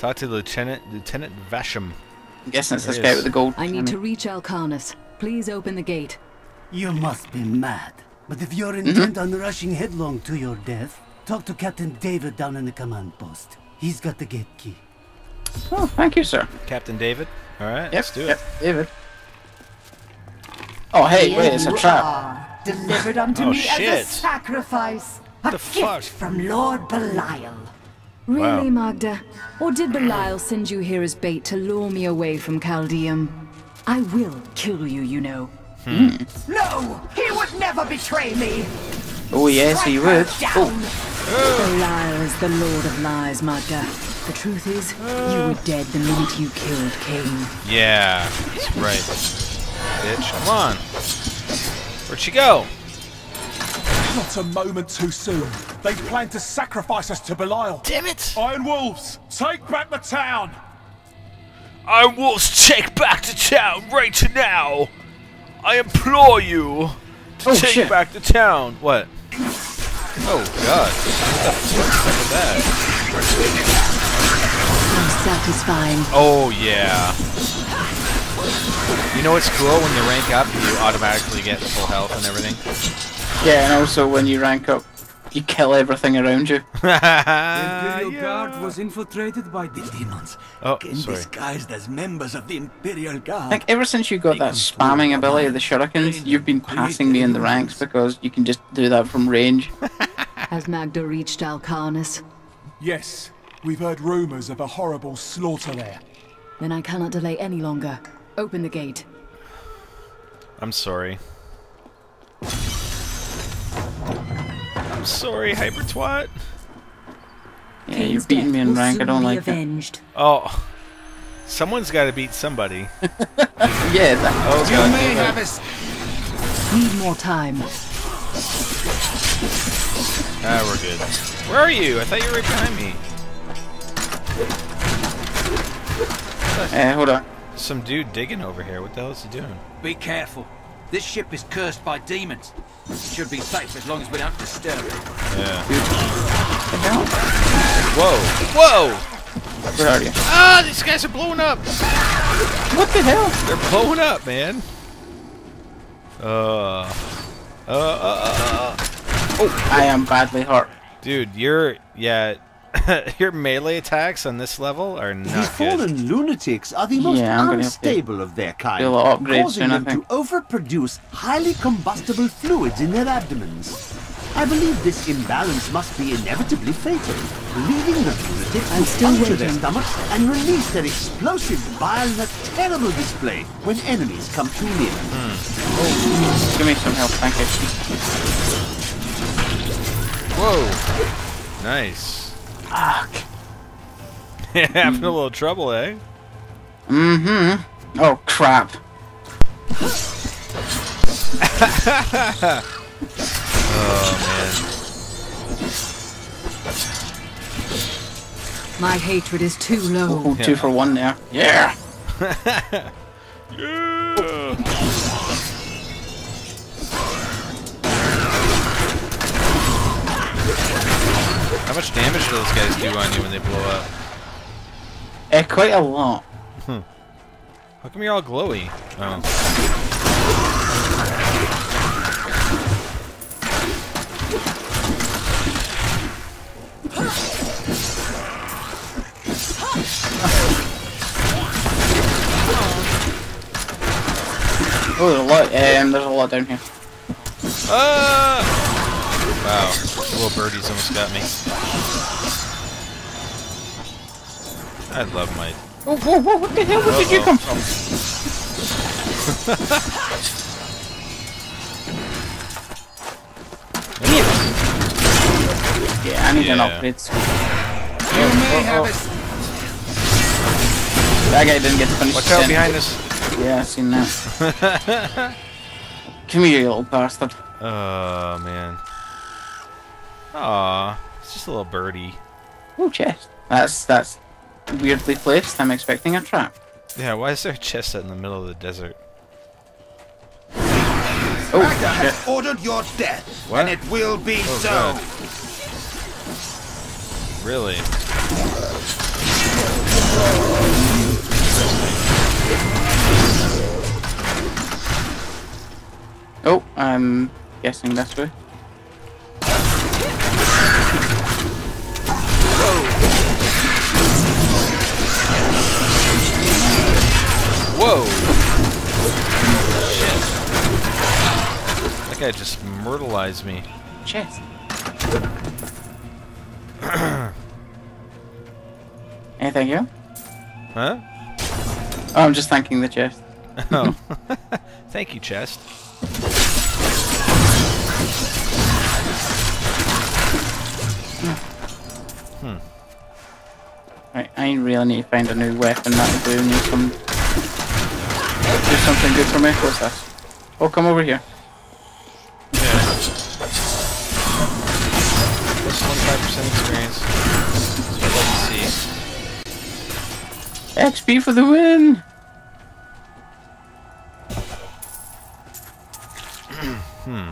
Talk to Lieutenant Vasham. I'm guessing it's this guy with the gold. I need to reach Alcarnas. Please open the gate. You must be mad. But if you're intent on rushing headlong to your death, talk to Captain David down in the command post. He's got the gate key. Oh, thank you, sir. Captain David. All right, let's do it. David. Oh, hey, wait, it's a trap. Delivered unto me as a sacrifice. A gift from Lord Belial. Really, Magda? Or did Belial send you here as bait to lure me away from Caldeum? I will kill you, you know. No! He would never betray me! Oh, yes, he would. Belial is the lord of lies, Magda. The truth is, you were dead the minute you killed Cain. Yeah, that's right. Bitch, come on. Where'd she go? Not a moment too soon. They planned to sacrifice us to Belial. Damn it! Iron Wolves, take back the town! Iron Wolves, take back the town right now! I implore you to take back the town. What? Oh god. What the fuck is that? How satisfying. Oh yeah. You know what's cool? When you rank up, you automatically get full health and everything. Yeah, and also when you rank up, you kill everything around you. The Imperial Guard was infiltrated by the demons, disguised as members of the Imperial Guard. I think ever since you got that spamming ability of the shurikens, you've been passing me in the ranks because you can just do that from range. Has Magda reached Alcarnas? Yes, we've heard rumours of a horrible slaughter there. Then I cannot delay any longer. Open the gate. I'm sorry. I'm sorry, hyper twat. Yeah, you're beating me in rank. I don't like that. Oh, someone's got to beat somebody. Yeah. Oh god. Need more time. Ah, we're good. Where are you? I thought you were right behind me. Eh, hold on. Some dude digging over here. What the hell is he doing? Be careful. This ship is cursed by demons. It should be safe as long as we don't disturb it. Yeah. Whoa! Whoa! Where are you? Ah! These guys are blowing up! What the hell? They're blowing up, man. Oh! I am badly hurt. Dude, you're... yeah... your melee attacks on this level are not good. The fallen lunatics are the most unstable of their kind, causing them to overproduce highly combustible fluids in their abdomens. I believe this imbalance must be inevitably fatal, leading the lunatics to puncture their stomachs and release their explosive bile in a terrible display when enemies come too near. Oh. Give me some help, thank you. Whoa! Nice. Fuck. Having a little trouble, eh? Mm-hmm. Oh, crap. Oh, man. My hatred is too low. Oh, 2 for 1 now. Yeah! Yeah! How much damage do those guys do on you when they blow up? Quite a lot. How come you're all glowy? Oh. Oh, there's a lot. There's a lot down here. Wow, the little birdie's almost got me. I love my... Oh, whoa, whoa, what the hell? Where did you come from? Yeah, I need an upgrade. That guy didn't get to finish. Watch out behind us. Yeah, I've seen that. Come here, you little bastard. Oh, man. Aww, it's just a little birdie. Oh, chest. That's weirdly placed. I'm expecting a trap. Yeah, why is there a chest out in the middle of the desert? Oh, Magda has ordered your death, and it will be so. God. Really? I'm guessing this way. Whoa! Shit. That guy just myrtleized me. Chest. Anything you? Huh? Oh, I'm just thanking the chest. Oh. Thank you, chest. Hmm. Right, I really need to find a new weapon that will do something good for me. What's this? Oh, come over here. Yeah. Plus 25% experience. So I'd love to see. XP for the win! Hmm.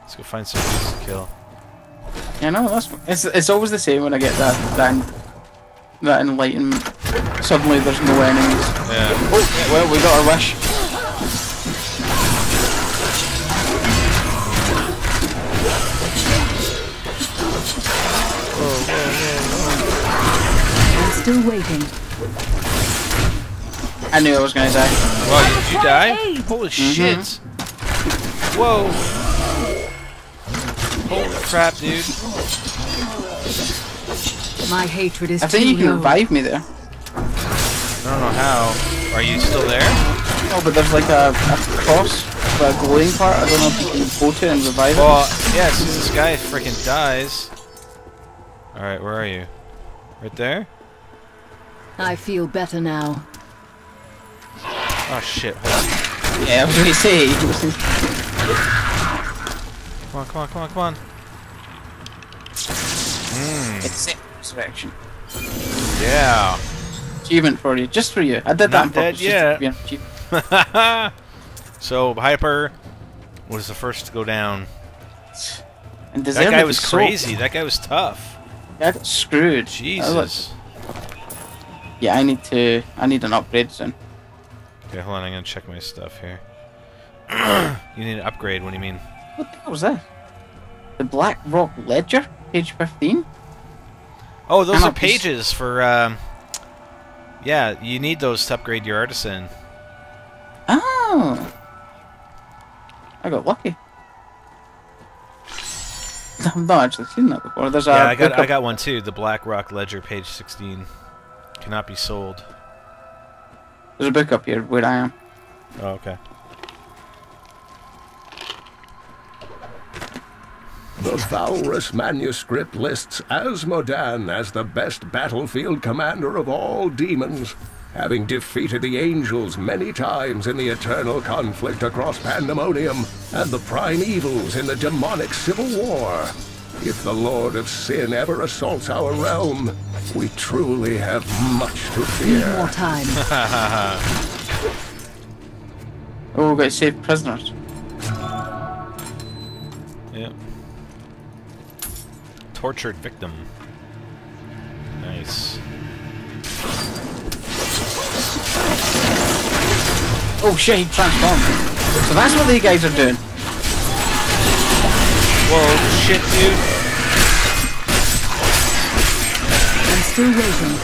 Let's go find some things to kill. Yeah, no, that's, it's always the same when I get that enlightenment. Suddenly there's no enemies. Yeah. Oh, well, we got our wish. I'm still waiting. I knew I was gonna die. Well, did you die? Holy shit! Whoa! Holy crap, dude! My hatred is. I think you can revive me there. I don't know how. Are you still there? No, but there's like a cross, a glowing part. I don't know if you can go to it and revive it. Well, yeah, as soon as this guy freaking dies. All right, where are you? Right there. I feel better now. Oh shit! Hold on. Yeah, I was gonna say. Come on, come on, come on, come on. It's the resurrection. Yeah. Achievement for you, just for you. I did that on purpose. Yeah. So, Hyper was the first to go down. And that guy was crazy. That guy was tough. That's screwed. Jesus. Yeah, I need an upgrade soon. Okay, hold on. I'm going to check my stuff here. You need an upgrade, what do you mean? What the hell was that? The Black Rock Ledger? Page 15? Oh, those are pages for, yeah, you need those to upgrade your artisan. Oh! I got lucky. I've not actually seen that before. There's yeah, I got one too, the Black Rock Ledger, page 16. Cannot be sold. There's a book up here where I am. Oh, okay. The Valorous manuscript lists Azmodan as the best battlefield commander of all demons, having defeated the angels many times in the eternal conflict across Pandemonium and the primevals in the demonic civil war. If the Lord of Sin ever assaults our realm, we truly have much to fear. Need more time. Oh, we've got to save prisoners. Yeah. Tortured victim. Nice. Oh shit, he transformed. So that's what these guys are doing. Whoa, shit, dude. I'm still waiting.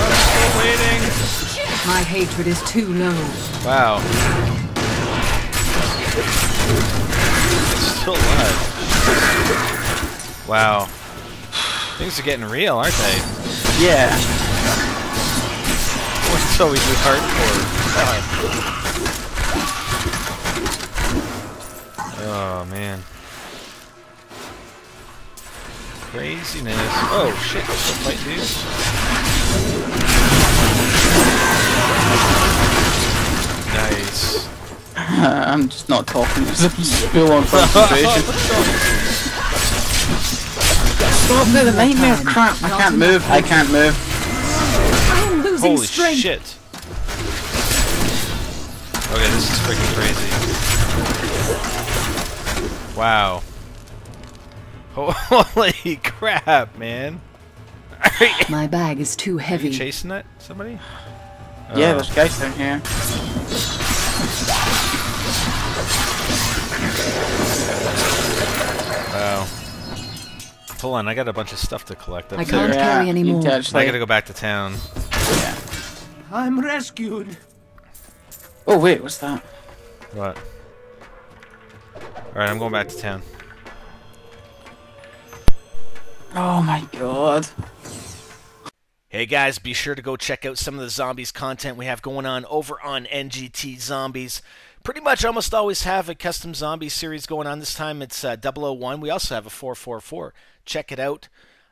I'm still waiting. My hatred is too low. Wow. Still alive. Wow. Things are getting real, aren't they? Yeah. What's always with hardcore? Oh, man. Craziness. Oh, shit. What's the fight, dude? Nice. I'm just not talking. There's a spill on concentration. Stop there, the nightmare crap! I can't move, I can't move. I'm losing strength. Holy shit. Okay, this is freaking crazy. Wow. Holy crap, man. My bag is too heavy. Are you chasing that? Somebody? Yeah, there's guys down here. Oh. Hold on, I got a bunch of stuff to collect. I can't carry anymore. I gotta go back to town. Yeah. I'm rescued. Oh wait, what's that? What? Alright, I'm going back to town. Oh my god. Hey guys, be sure to go check out some of the zombies content we have going on over on NGT Zombies. Pretty much almost always have a custom zombie series going on. This time it's 001. We also have a 444. Check it out.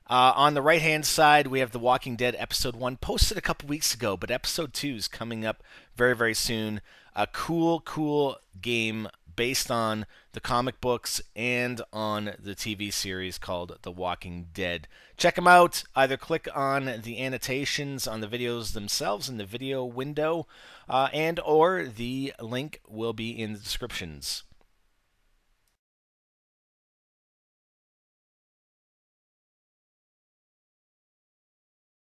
On the right-hand side, we have The Walking Dead Episode 1. Posted a couple weeks ago, but Episode 2 is coming up very, very soon. A cool, cool game based on the comic books and on the TV series called The Walking Dead. Check them out. Either click on the annotations on the videos themselves in the video window, and or the link will be in the descriptions.